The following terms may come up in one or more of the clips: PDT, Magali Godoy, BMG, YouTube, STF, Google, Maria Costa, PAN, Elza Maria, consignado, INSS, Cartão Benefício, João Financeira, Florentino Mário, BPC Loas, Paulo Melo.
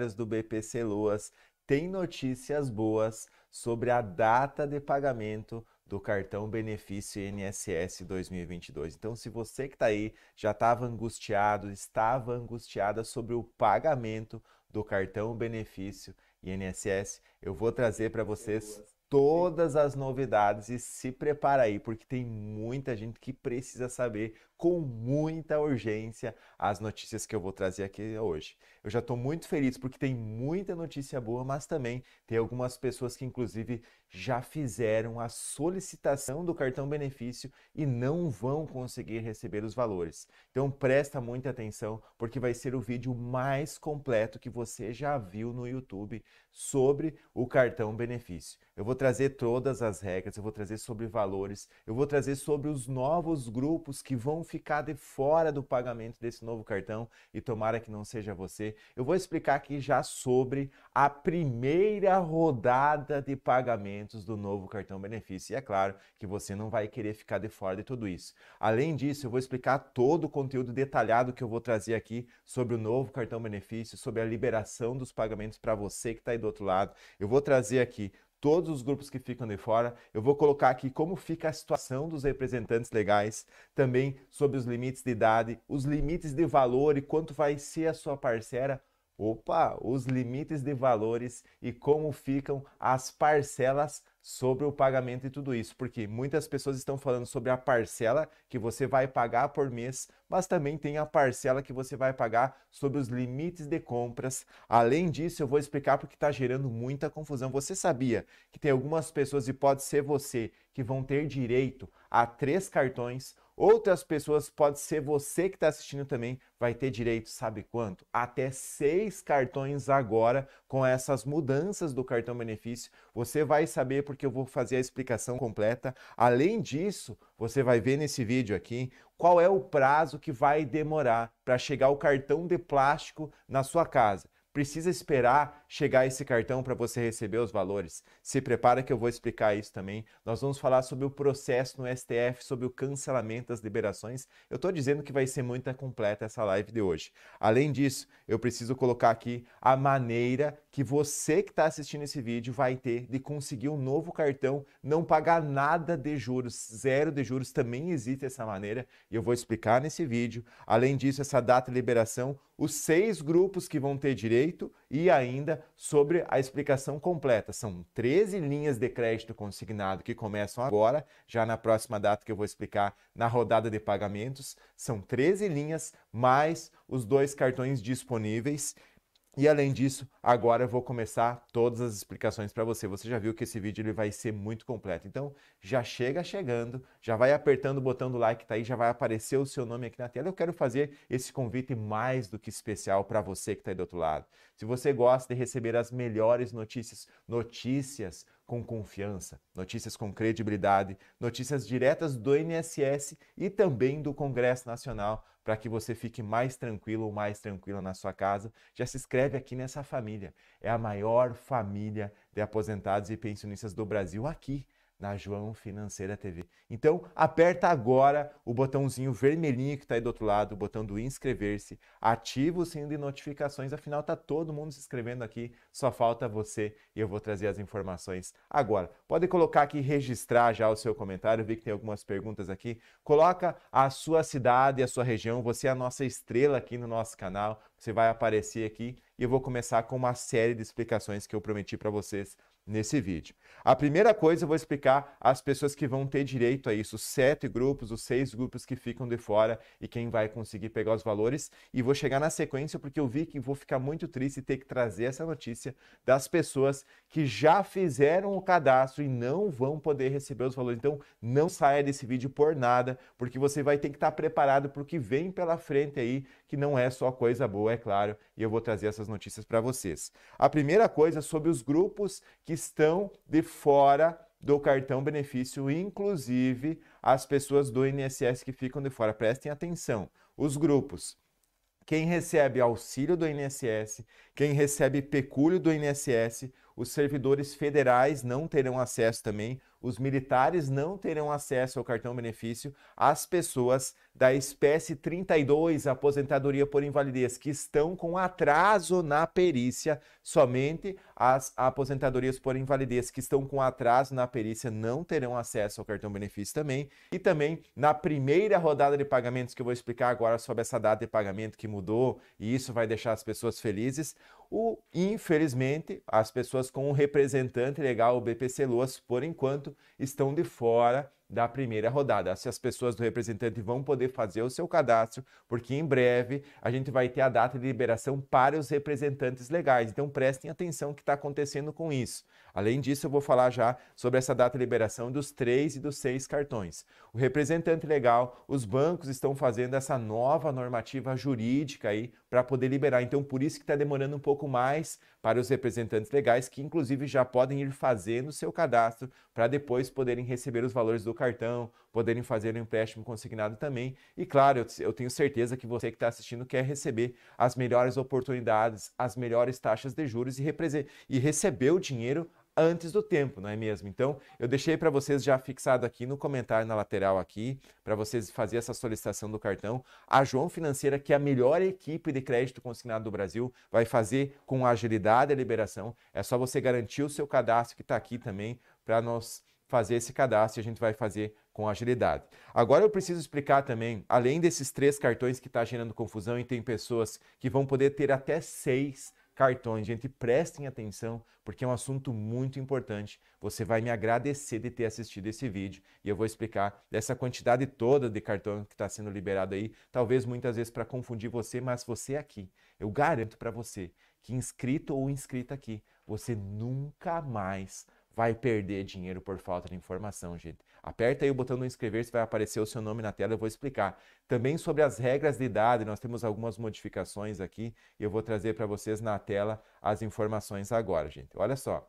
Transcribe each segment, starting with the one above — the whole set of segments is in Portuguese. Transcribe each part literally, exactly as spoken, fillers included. bancários do B P C Loas têm notícias boas sobre a data de pagamento do cartão benefício I N S S dois mil e vinte e dois. Então, se você que está aí já estava angustiado, estava angustiada sobre o pagamento do cartão benefício I N S S, eu vou trazer para vocês todas as novidades e se prepara aí, porque tem muita gente que precisa saber com muita urgência as notícias que eu vou trazer aqui hoje. Eu já estou muito feliz porque tem muita notícia boa, mas também tem algumas pessoas que inclusive já fizeram a solicitação do cartão benefício e não vão conseguir receber os valores. Então presta muita atenção, porque vai ser o vídeo mais completo que você já viu no YouTube sobre o cartão benefício. Eu vou trazer todas as regras, eu vou trazer sobre valores, eu vou trazer sobre os novos grupos que vão ficar de fora do pagamento desse novo cartão, e tomara que não seja você. Eu vou explicar aqui já sobre a primeira rodada de pagamentos do novo cartão benefício, e é claro que você não vai querer ficar de fora de tudo isso. Além disso, eu vou explicar todo o conteúdo detalhado que eu vou trazer aqui sobre o novo cartão benefício, sobre a liberação dos pagamentos para você que está aí do outro lado. Eu vou trazer aqui todos os grupos que ficam de fora, eu vou colocar aqui como fica a situação dos representantes legais, também sobre os limites de idade, os limites de valor e quanto vai ser a sua parcela, opa, os limites de valores e como ficam as parcelas sobre o pagamento e tudo isso, porque muitas pessoas estão falando sobre a parcela que você vai pagar por mês, mas também tem a parcela que você vai pagar sobre os limites de compras. Além disso, eu vou explicar porque está gerando muita confusão. Você sabia que tem algumas pessoas, e pode ser você, que vão ter direito a três cartões? Outras pessoas, pode ser você que está assistindo também, vai ter direito, sabe quanto? Até seis cartões agora, com essas mudanças do cartão benefício. Você vai saber porque eu vou fazer a explicação completa. Além disso, você vai ver nesse vídeo aqui qual é o prazo que vai demorar para chegar o cartão de plástico na sua casa. Precisa esperar chegar esse cartão para você receber os valores? Se prepara que eu vou explicar isso também. Nós vamos falar sobre o processo no S T F, sobre o cancelamento das liberações. Eu estou dizendo que vai ser muito completa essa live de hoje. Além disso, eu preciso colocar aqui a maneira que você que está assistindo esse vídeo vai ter de conseguir um novo cartão, não pagar nada de juros, zero de juros. Também existe essa maneira e eu vou explicar nesse vídeo. Além disso, essa data de liberação, os seis grupos que vão ter direito e ainda sobre a explicação completa. São treze linhas de crédito consignado que começam agora, já na próxima data que eu vou explicar na rodada de pagamentos. São treze linhas mais os dois cartões disponíveis. E além disso, agora eu vou começar todas as explicações para você. Você já viu que esse vídeo ele vai ser muito completo. Então, já chega chegando, já vai apertando o botão do like, tá aí, já vai aparecer o seu nome aqui na tela. Eu quero fazer esse convite mais do que especial para você que está aí do outro lado. Se você gosta de receber as melhores notícias, notícias com confiança, notícias com credibilidade, notícias diretas do I N S S e também do Congresso Nacional, para que você fique mais tranquilo ou mais tranquila na sua casa, já se inscreve aqui nessa família. É a maior família de aposentados e pensionistas do Brasil aqui na João Financeira T V. Então, aperta agora o botãozinho vermelhinho que está aí do outro lado, o botão do inscrever-se, ativa o sino de notificações, afinal está todo mundo se inscrevendo aqui, só falta você, e eu vou trazer as informações agora. Pode colocar aqui, registrar já o seu comentário, eu vi que tem algumas perguntas aqui, coloca a sua cidade e a sua região, você é a nossa estrela aqui no nosso canal, você vai aparecer aqui, e eu vou começar com uma série de explicações que eu prometi para vocês nesse vídeo. A primeira coisa, eu vou explicar as pessoas que vão ter direito a isso, os sete grupos, os seis grupos que ficam de fora e quem vai conseguir pegar os valores, e vou chegar na sequência porque eu vi que vou ficar muito triste ter que trazer essa notícia das pessoas que já fizeram o cadastro e não vão poder receber os valores. Então não saia desse vídeo por nada, porque você vai ter que estar preparado para o que vem pela frente aí, que não é só coisa boa, é claro, e eu vou trazer essas notícias para vocês. A primeira coisa, sobre os grupos que estão de fora do cartão benefício, inclusive as pessoas do I N S S que ficam de fora. Prestem atenção, os grupos: quem recebe auxílio do I N S S, quem recebe pecúlio do I N S S, os servidores federais não terão acesso também, os militares não terão acesso ao cartão benefício, as pessoas da espécie trinta e dois, aposentadoria por invalidez, que estão com atraso na perícia, somente as aposentadorias por invalidez que estão com atraso na perícia não terão acesso ao cartão benefício também. E também na primeira rodada de pagamentos, que eu vou explicar agora sobre essa data de pagamento que mudou, e isso vai deixar as pessoas felizes, o, infelizmente, as pessoas com um representante legal, o B P C Loas, por enquanto, estão de fora da primeira rodada. Se as pessoas do representante vão poder fazer o seu cadastro, porque em breve a gente vai ter a data de liberação para os representantes legais. Então prestem atenção no que está acontecendo com isso. Além disso, eu vou falar já sobre essa data de liberação dos três e dos seis cartões. O representante legal, os bancos estão fazendo essa nova normativa jurídica aí para poder liberar. Então por isso que está demorando um pouco mais para os representantes legais, que inclusive já podem ir fazendo o seu cadastro para depois poderem receber os valores do cartão, poderem fazer o empréstimo consignado também. E claro, eu, eu tenho certeza que você que está assistindo quer receber as melhores oportunidades, as melhores taxas de juros e, e receber o dinheiro antes do tempo, não é mesmo? Então, eu deixei para vocês já fixado aqui no comentário, na lateral aqui, para vocês fazerem essa solicitação do cartão. A João Financeira, que é a melhor equipe de crédito consignado do Brasil, vai fazer com agilidade a liberação. É só você garantir o seu cadastro, que está aqui também, para nós fazer esse cadastro, e a gente vai fazer com agilidade. Agora eu preciso explicar também, além desses três cartões que está gerando confusão, e tem pessoas que vão poder ter até seis cartões. Gente, prestem atenção, porque é um assunto muito importante. Você vai me agradecer de ter assistido esse vídeo, e eu vou explicar dessa quantidade toda de cartão que está sendo liberado aí, talvez muitas vezes para confundir você, mas você aqui, eu garanto para você que inscrito ou inscrita aqui, você nunca mais vai perder dinheiro por falta de informação, gente. Aperta aí o botão do inscrever-se, vai aparecer o seu nome na tela, eu vou explicar. Também sobre as regras de idade, nós temos algumas modificações aqui, e eu vou trazer para vocês na tela as informações agora, gente. Olha só,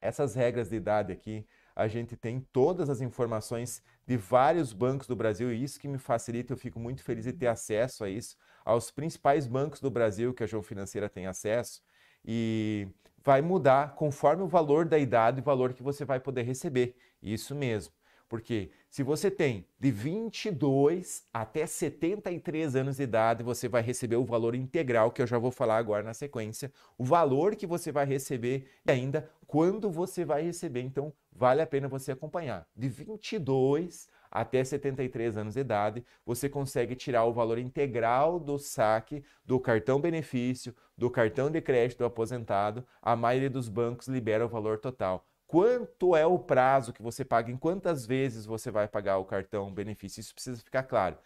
essas regras de idade aqui, a gente tem todas as informações de vários bancos do Brasil, e isso que me facilita, eu fico muito feliz de ter acesso a isso, aos principais bancos do Brasil que a João Financeira tem acesso, e vai mudar conforme o valor da idade e o valor que você vai poder receber. Isso mesmo, porque se você tem de vinte e dois até setenta e três anos de idade, você vai receber o valor integral, que eu já vou falar agora na sequência, o valor que você vai receber e ainda quando você vai receber. Então vale a pena você acompanhar. De vinte e dois até setenta e três anos de idade, você consegue tirar o valor integral do saque, do cartão benefício, do cartão de crédito do aposentado. A maioria dos bancos libera o valor total. Quanto é o prazo que você paga, em quantas vezes você vai pagar o cartão benefício, isso precisa ficar claro.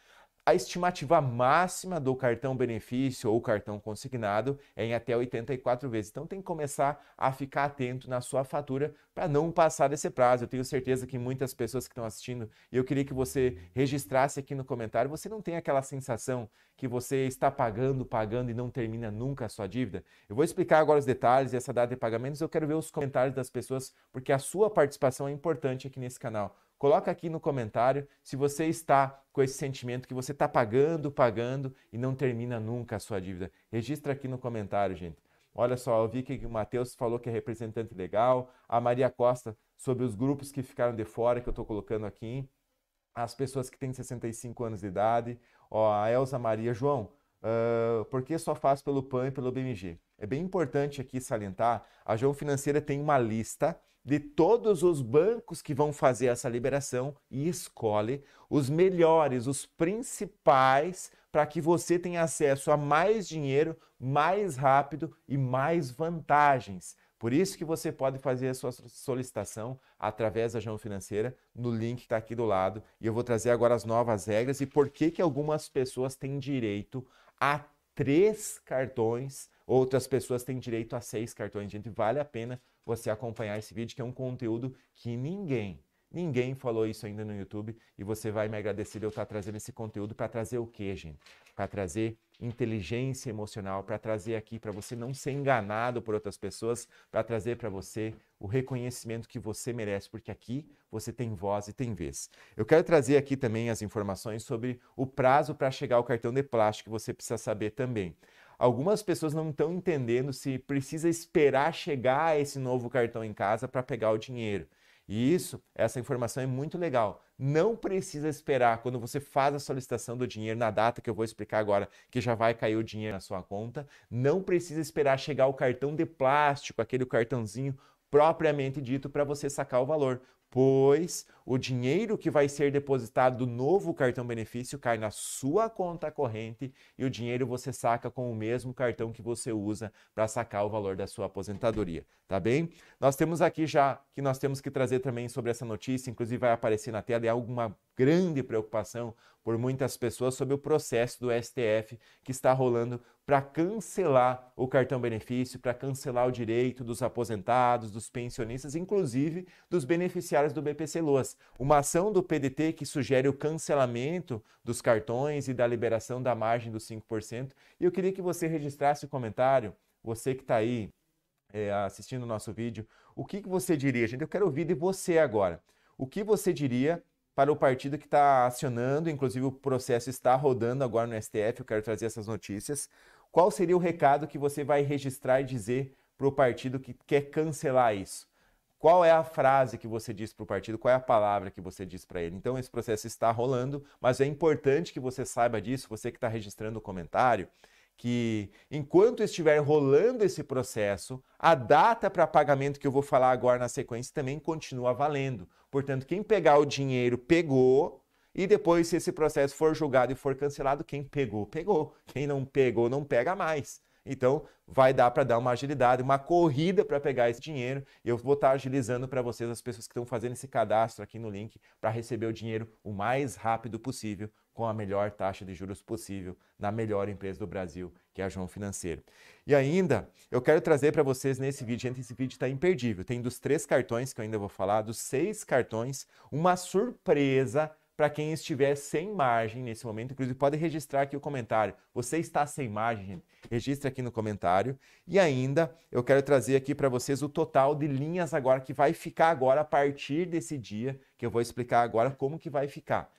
A estimativa máxima do cartão benefício ou cartão consignado é em até oitenta e quatro vezes. Então tem que começar a ficar atento na sua fatura para não passar desse prazo. Eu tenho certeza que muitas pessoas que estão assistindo, e eu queria que você registrasse aqui no comentário, você não tem aquela sensação que você está pagando, pagando e não termina nunca a sua dívida? Eu vou explicar agora os detalhes e essa data de pagamentos. Eu quero ver os comentários das pessoas, porque a sua participação é importante aqui nesse canal. Coloca aqui no comentário se você está com esse sentimento que você está pagando, pagando e não termina nunca a sua dívida. Registra aqui no comentário, gente. Olha só, eu vi que o Matheus falou que é representante legal, a Maria Costa sobre os grupos que ficaram de fora, que eu estou colocando aqui, as pessoas que têm sessenta e cinco anos de idade, ó, a Elza Maria. João, uh, por que só faz pelo P A N e pelo B M G? É bem importante aqui salientar, a João Financeira tem uma lista de todos os bancos que vão fazer essa liberação e escolhe os melhores, os principais, para que você tenha acesso a mais dinheiro, mais rápido e mais vantagens. Por isso que você pode fazer a sua solicitação através da João Financeira no link que está aqui do lado. E eu vou trazer agora as novas regras e por que que algumas pessoas têm direito a três cartões, outras pessoas têm direito a seis cartões. Gente, vale a pena você acompanhar esse vídeo, que é um conteúdo que ninguém, ninguém falou isso ainda no YouTube, e você vai me agradecer de eu estar trazendo esse conteúdo para trazer o quê, gente? Para trazer inteligência emocional, para trazer aqui para você não ser enganado por outras pessoas, para trazer para você o reconhecimento que você merece, porque aqui você tem voz e tem vez. Eu quero trazer aqui também as informações sobre o prazo para chegar ao cartão de plástico, que você precisa saber também. algumas pessoas não estão entendendo se precisa esperar chegar esse novo cartão em casa para pegar o dinheiro. E isso, essa informação é muito legal. Não precisa esperar. Quando você faz a solicitação do dinheiro na data que eu vou explicar agora, que já vai cair o dinheiro na sua conta, não precisa esperar chegar o cartão de plástico, aquele cartãozinho propriamente dito, para você sacar o valor, pois o dinheiro que vai ser depositado do novo cartão benefício cai na sua conta corrente e o dinheiro você saca com o mesmo cartão que você usa para sacar o valor da sua aposentadoria, tá bem? Nós temos aqui já, que nós temos que trazer também sobre essa notícia, inclusive vai aparecer na tela, é alguma grande preocupação por muitas pessoas sobre o processo do S T F que está rolando para cancelar o cartão benefício, para cancelar o direito dos aposentados, dos pensionistas, inclusive dos beneficiários do B P C Loas. Uma ação do P D T que sugere o cancelamento dos cartões e da liberação da margem dos cinco por cento. E eu queria que você registrasse o comentário, você que está aí é, assistindo o nosso vídeo, o que, que você diria, gente? Eu quero ouvir de você agora. O que você diria para o partido que está acionando, inclusive o processo está rodando agora no S T F, eu quero trazer essas notícias. Qual seria o recado que você vai registrar e dizer para o partido que quer cancelar isso? Qual é a frase que você diz para o partido? Qual é a palavra que você diz para ele? Então, esse processo está rolando, mas é importante que você saiba disso, você que está registrando o comentário, que enquanto estiver rolando esse processo, a data para pagamento que eu vou falar agora na sequência também continua valendo. Portanto, quem pegar o dinheiro, pegou, e depois, se esse processo for julgado e for cancelado, quem pegou, pegou. Quem não pegou, não pega mais. Então, vai dar para dar uma agilidade, uma corrida para pegar esse dinheiro. Eu vou estar agilizando para vocês, as pessoas que estão fazendo esse cadastro aqui no link, para receber o dinheiro o mais rápido possível, com a melhor taxa de juros possível, na melhor empresa do Brasil, que é a João Financeira. E ainda, eu quero trazer para vocês nesse vídeo, gente, esse vídeo está imperdível. Tem dos três cartões, que eu ainda vou falar, dos seis cartões, uma surpresa para quem estiver sem margem nesse momento. Inclusive, pode registrar aqui o comentário. Você está sem margem, gente? Registra aqui no comentário. E ainda, eu quero trazer aqui para vocês o total de linhas agora, que vai ficar agora a partir desse dia, que eu vou explicar agora como que vai ficar.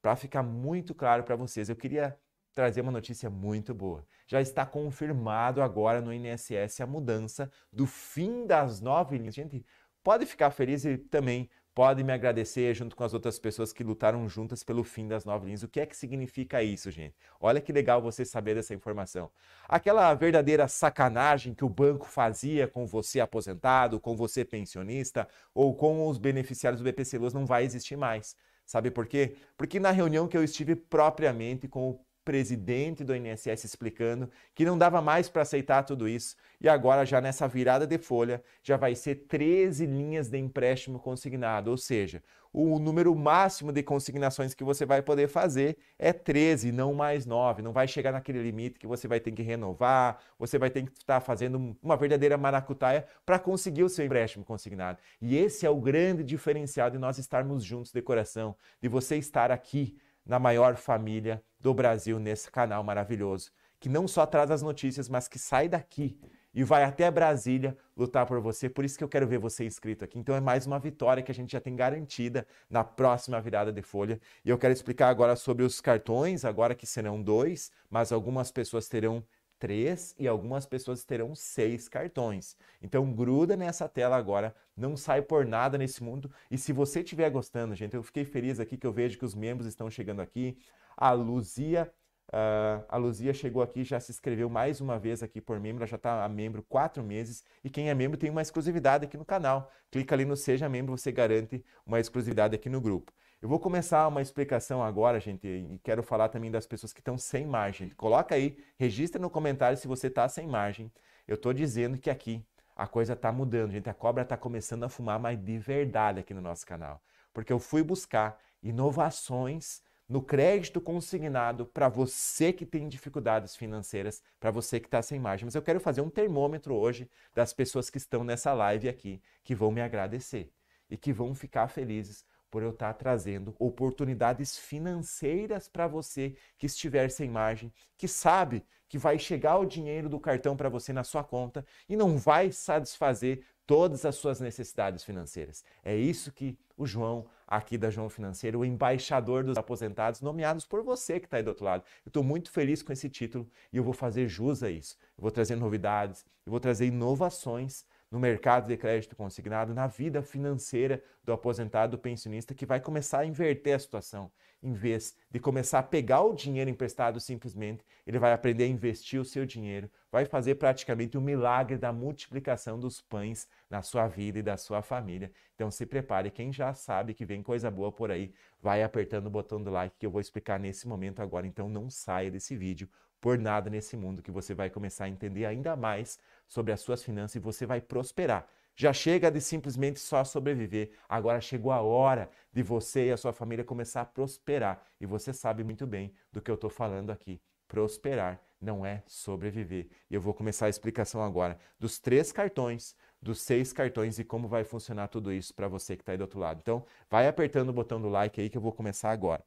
Para ficar muito claro para vocês, eu queria trazer uma notícia muito boa. Já está confirmado agora no I N S S a mudança do fim das nove linhas. Gente, pode ficar feliz e também pode me agradecer junto com as outras pessoas que lutaram juntas pelo fim das nove linhas. O que é que significa isso, gente? Olha que legal você saber dessa informação. Aquela verdadeira sacanagem que o banco fazia com você aposentado, com você pensionista ou com os beneficiários do B P C Loas não vai existir mais. Sabe por quê? Porque na reunião que eu estive propriamente com o presidente do I N S S explicando que não dava mais para aceitar tudo isso, e agora já nessa virada de folha já vai ser treze linhas de empréstimo consignado, ou seja, o número máximo de consignações que você vai poder fazer é treze, não mais nove, não vai chegar naquele limite que você vai ter que renovar, você vai ter que estar fazendo uma verdadeira maracutaia para conseguir o seu empréstimo consignado. E esse é o grande diferencial de nós estarmos juntos de coração, de você estar aqui na maior família do Brasil, nesse canal maravilhoso, que não só traz as notícias, mas que sai daqui e vai até Brasília lutar por você. Por isso que eu quero ver você inscrito aqui. Então é mais uma vitória que a gente já tem garantida na próxima virada de folha. E eu quero explicar agora sobre os cartões, agora que serão dois, mas algumas pessoas terão três e algumas pessoas terão seis cartões. Então gruda nessa tela agora, não sai por nada nesse mundo. E se você estiver gostando, gente, eu fiquei feliz aqui que eu vejo que os membros estão chegando aqui. A Luzia, uh, a Luzia chegou aqui, já se inscreveu mais uma vez aqui por membro, já está a membro quatro meses. E quem é membro tem uma exclusividade aqui no canal. Clica ali no Seja Membro, você garante uma exclusividade aqui no grupo. Eu vou começar uma explicação agora, gente, e quero falar também das pessoas que estão sem margem. Coloca aí, registra no comentário se você está sem margem. Eu estou dizendo que aqui a coisa está mudando, gente. A cobra está começando a fumar, mas de verdade aqui no nosso canal. Porque eu fui buscar inovações no crédito consignado para você que tem dificuldades financeiras, para você que está sem margem. Mas eu quero fazer um termômetro hoje das pessoas que estão nessa live aqui, que vão me agradecer e que vão ficar felizes por eu estar trazendo oportunidades financeiras para você que estiver sem margem, que sabe que vai chegar o dinheiro do cartão para você na sua conta e não vai satisfazer todas as suas necessidades financeiras. É isso que o João, aqui da João Financeira, o embaixador dos aposentados, nomeados por você que está aí do outro lado. Eu estou muito feliz com esse título e eu vou fazer jus a isso. Eu vou trazer novidades, eu vou trazer inovações no mercado de crédito consignado, na vida financeira do aposentado, do pensionista, que vai começar a inverter a situação. Em vez de começar a pegar o dinheiro emprestado simplesmente, ele vai aprender a investir o seu dinheiro, vai fazer praticamente o milagre da multiplicação dos pães na sua vida e da sua família. Então se prepare, quem já sabe que vem coisa boa por aí, vai apertando o botão do like que eu vou explicar nesse momento agora, então não saia desse vídeo. Por nada nesse mundo, que você vai começar a entender ainda mais sobre as suas finanças e você vai prosperar. Já chega de simplesmente só sobreviver, agora chegou a hora de você e a sua família começar a prosperar. E você sabe muito bem do que eu estou falando aqui. Prosperar não é sobreviver. E eu vou começar a explicação agora dos três cartões, dos seis cartões e como vai funcionar tudo isso para você que está aí do outro lado. Então, vai apertando o botão do like aí que eu vou começar agora.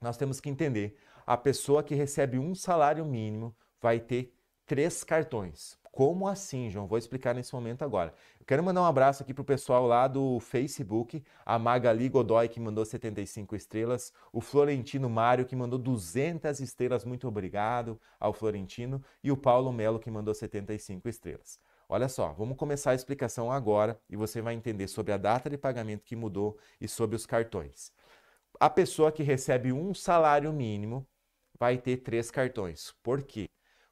Nós temos que entender, a pessoa que recebe um salário mínimo vai ter três cartões. Como assim, João? Vou explicar nesse momento agora. Eu quero mandar um abraço aqui pro pessoal lá do Facebook, a Magali Godoy, que mandou setenta e cinco estrelas, o Florentino Mário, que mandou duzentas estrelas, muito obrigado ao Florentino, e o Paulo Melo, que mandou setenta e cinco estrelas. Olha só, vamos começar a explicação agora e você vai entender sobre a data de pagamento que mudou e sobre os cartões. A pessoa que recebe um salário mínimo vai ter três cartões. Por quê?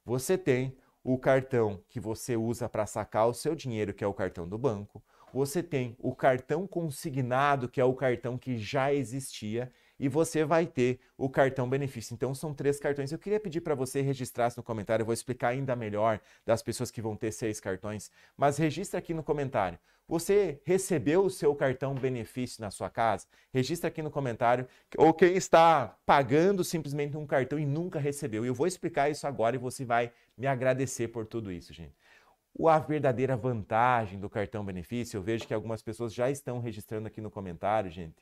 Você tem o cartão que você usa para sacar o seu dinheiro, que é o cartão do banco. Você tem o cartão consignado, que é o cartão que já existia. E você vai ter o cartão benefício. Então, são três cartões. Eu queria pedir para você registrar no comentário. Eu vou explicar ainda melhor das pessoas que vão ter seis cartões. Mas registra aqui no comentário. Você recebeu o seu cartão benefício na sua casa? Registra aqui no comentário. Ou quem está pagando simplesmente um cartão e nunca recebeu. Eu vou explicar isso agora e você vai me agradecer por tudo isso, gente. A verdadeira vantagem do cartão benefício, eu vejo que algumas pessoas já estão registrando aqui no comentário, gente,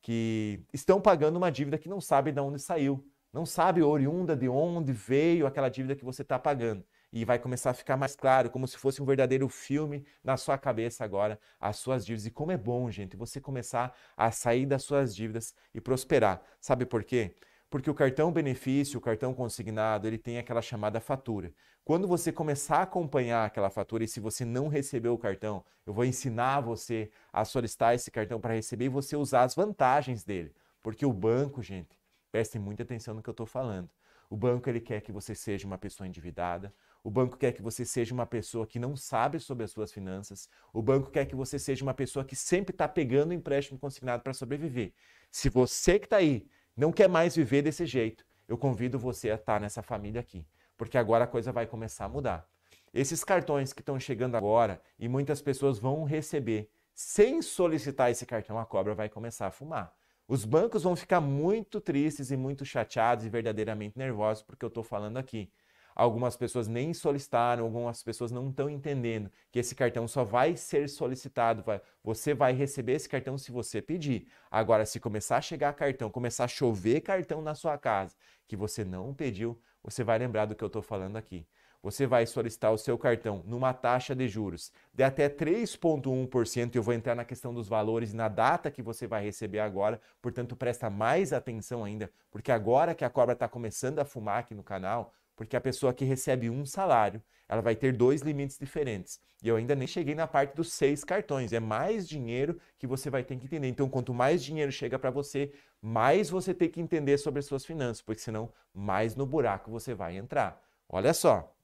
que estão pagando uma dívida que não sabe de onde saiu. Não sabe oriunda de onde veio aquela dívida que você está pagando. E vai começar a ficar mais claro, como se fosse um verdadeiro filme na sua cabeça agora, as suas dívidas. E como é bom, gente, você começar a sair das suas dívidas e prosperar. Sabe por quê? Porque o cartão benefício, o cartão consignado, ele tem aquela chamada fatura. Quando você começar a acompanhar aquela fatura, e se você não recebeu o cartão, eu vou ensinar você a solicitar esse cartão para receber e você usar as vantagens dele. Porque o banco, gente, preste muita atenção no que eu estou falando. O banco, ele quer que você seja uma pessoa endividada. O banco quer que você seja uma pessoa que não sabe sobre as suas finanças. O banco quer que você seja uma pessoa que sempre está pegando empréstimo consignado para sobreviver. Se você que está aí não quer mais viver desse jeito, eu convido você a estar nessa família aqui. Porque agora a coisa vai começar a mudar. Esses cartões que estão chegando agora e muitas pessoas vão receber sem solicitar esse cartão, a cobra vai começar a fumar. Os bancos vão ficar muito tristes e muito chateados e verdadeiramente nervosos porque eu estou falando aqui. Algumas pessoas nem solicitaram, algumas pessoas não estão entendendo que esse cartão só vai ser solicitado, vai, você vai receber esse cartão se você pedir. Agora, se começar a chegar cartão, começar a chover cartão na sua casa, que você não pediu, você vai lembrar do que eu estou falando aqui. Você vai solicitar o seu cartão numa taxa de juros de até três vírgula um por cento, eu vou entrar na questão dos valores na data que você vai receber agora, portanto, presta mais atenção ainda, porque agora que a cobra está começando a fumar aqui no canal, porque a pessoa que recebe um salário, ela vai ter dois limites diferentes. E eu ainda nem cheguei na parte dos seis cartões. É mais dinheiro que você vai ter que entender. Então, quanto mais dinheiro chega para você, mais você tem que entender sobre as suas finanças, porque senão mais no buraco você vai entrar. Olha só,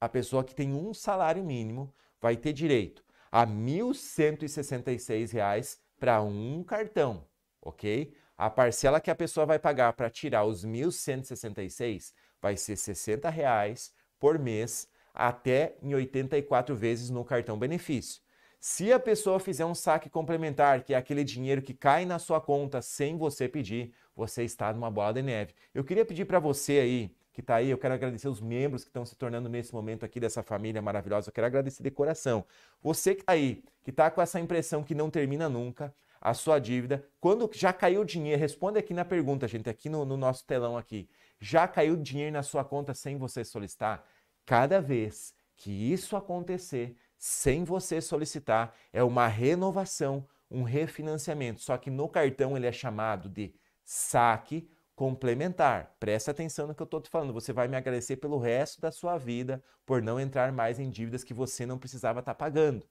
a pessoa que tem um salário mínimo vai ter direito a mil cento e sessenta e seis reais para um cartão, ok? A parcela que a pessoa vai pagar para tirar os mil cento e sessenta e seis reais vai ser sessenta reais por mês, até em oitenta e quatro vezes no cartão benefício. Se a pessoa fizer um saque complementar, que é aquele dinheiro que cai na sua conta sem você pedir, você está numa bola de neve. Eu queria pedir para você aí, que está aí, eu quero agradecer os membros que estão se tornando nesse momento aqui dessa família maravilhosa, eu quero agradecer de coração. Você que está aí, que está com essa impressão que não termina nunca, a sua dívida, quando já caiu o dinheiro, responde aqui na pergunta, gente, aqui no, no nosso telão aqui, já caiu dinheiro na sua conta sem você solicitar? Cada vez que isso acontecer, sem você solicitar, é uma renovação, um refinanciamento, só que no cartão ele é chamado de saque complementar. Presta atenção no que eu estou te falando, você vai me agradecer pelo resto da sua vida por não entrar mais em dívidas que você não precisava estar pagando.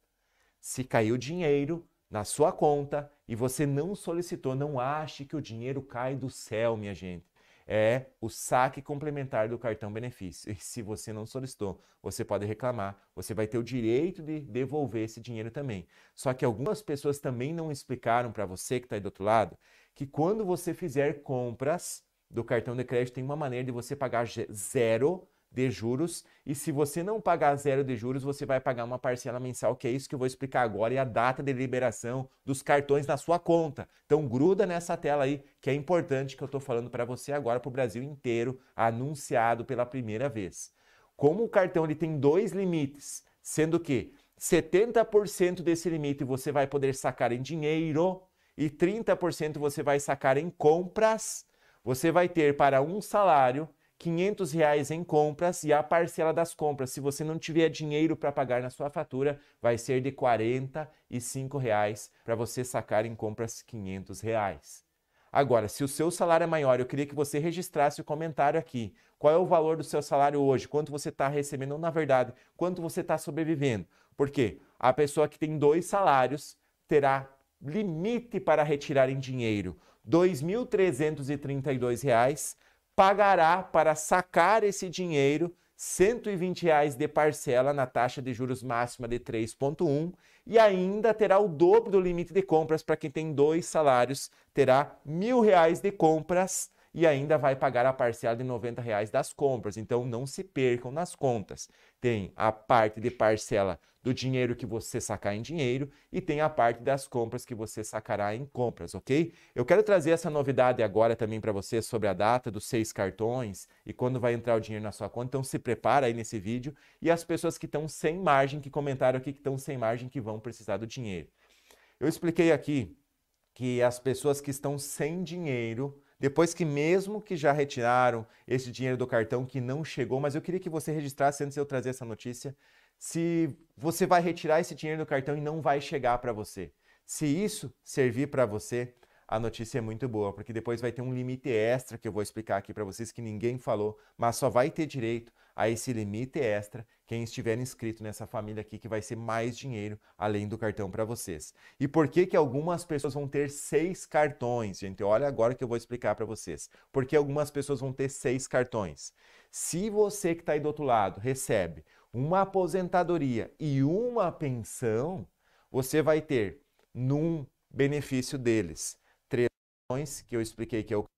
Se caiu dinheiro na sua conta e você não solicitou, não ache que o dinheiro cai do céu, minha gente. É o saque complementar do cartão benefício. E se você não solicitou, você pode reclamar, você vai ter o direito de devolver esse dinheiro também. Só que algumas pessoas também não explicaram para você que está aí do outro lado, que quando você fizer compras do cartão de crédito, tem uma maneira de você pagar zero de juros. E se você não pagar zero de juros, você vai pagar uma parcela mensal, que é isso que eu vou explicar agora, e a data de liberação dos cartões na sua conta. Então gruda nessa tela aí, que é importante, que eu estou falando para você agora, para o Brasil inteiro, anunciado pela primeira vez. Como o cartão ele tem dois limites, sendo que setenta por cento desse limite você vai poder sacar em dinheiro e trinta por cento você vai sacar em compras, você vai ter para um salário quinhentos reais em compras, e a parcela das compras, se você não tiver dinheiro para pagar na sua fatura, vai ser de quarenta e cinco reais para você sacar em compras quinhentos reais. Agora, se o seu salário é maior, eu queria que você registrasse o comentário aqui. Qual é o valor do seu salário hoje? Quanto você está recebendo? Na verdade, quanto você está sobrevivendo? Porque a pessoa que tem dois salários terá limite para retirar em dinheiro, dois mil trezentos e trinta e dois reais, pagará para sacar esse dinheiro cento e vinte reais de parcela na taxa de juros máxima de três vírgula um, e ainda terá o dobro do limite de compras. Para quem tem dois salários, terá mil reais de compras e ainda vai pagar a parcela de noventa reais das compras. Então não se percam nas contas. Tem a parte de parcela do dinheiro que você sacar em dinheiro e tem a parte das compras que você sacará em compras, ok? Eu quero trazer essa novidade agora também para você sobre a data dos seis cartões e quando vai entrar o dinheiro na sua conta. Então se prepara aí nesse vídeo, e as pessoas que estão sem margem, que comentaram aqui que estão sem margem, que vão precisar do dinheiro. Eu expliquei aqui que as pessoas que estão sem dinheiro, depois que mesmo que já retiraram esse dinheiro do cartão que não chegou, mas eu queria que você registrasse antes de eu trazer essa notícia, se você vai retirar esse dinheiro do cartão e não vai chegar para você. Se isso servir para você, a notícia é muito boa, porque depois vai ter um limite extra que eu vou explicar aqui para vocês, que ninguém falou, mas só vai ter direito a esse limite extra quem estiver inscrito nessa família aqui, que vai ser mais dinheiro além do cartão para vocês. E por que que algumas pessoas vão ter seis cartões, gente? Olha agora que eu vou explicar para vocês. Por que algumas pessoas vão ter seis cartões? Se você que está aí do outro lado recebe uma aposentadoria e uma pensão, você vai ter num benefício deles três cartões, que eu expliquei que é o que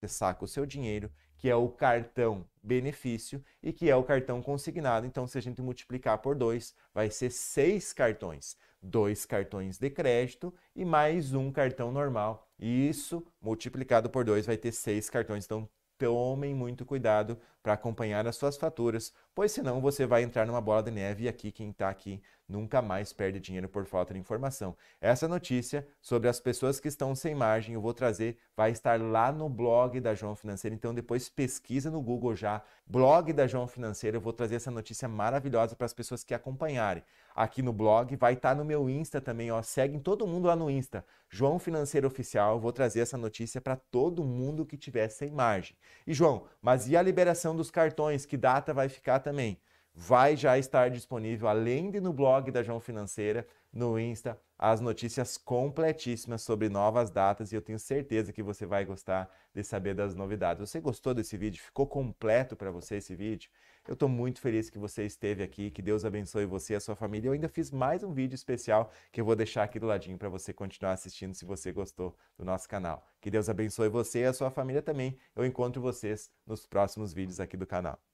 você saca o seu dinheiro, que é o cartão benefício e que é o cartão consignado. Então, se a gente multiplicar por dois, vai ser seis cartões. Dois cartões de crédito e mais um cartão normal. Isso, multiplicado por dois, vai ter seis cartões. Então, tomem muito cuidado para acompanhar as suas faturas, pois senão você vai entrar numa bola de neve, e aqui quem está aqui nunca mais perde dinheiro por falta de informação. Essa notícia sobre as pessoas que estão sem margem eu vou trazer, vai estar lá no blog da João Financeira, então depois pesquisa no Google já, blog da João Financeira, eu vou trazer essa notícia maravilhosa para as pessoas que acompanharem. Aqui no blog, vai estar tá no meu Insta também, ó, seguem todo mundo lá no Insta, João Financeira Oficial, eu vou trazer essa notícia para todo mundo que tiver sem margem. E João, mas e a liberação dos cartões, que data vai ficar também? Vai já estar disponível, além de no blog da João Financeira, no Insta, as notícias completíssimas sobre novas datas, e eu tenho certeza que você vai gostar de saber das novidades. Você gostou desse vídeo? Ficou completo para você esse vídeo? Eu estou muito feliz que você esteve aqui, que Deus abençoe você e a sua família. Eu ainda fiz mais um vídeo especial que eu vou deixar aqui do ladinho para você continuar assistindo se você gostou do nosso canal. Que Deus abençoe você e a sua família também. Eu encontro vocês nos próximos vídeos aqui do canal.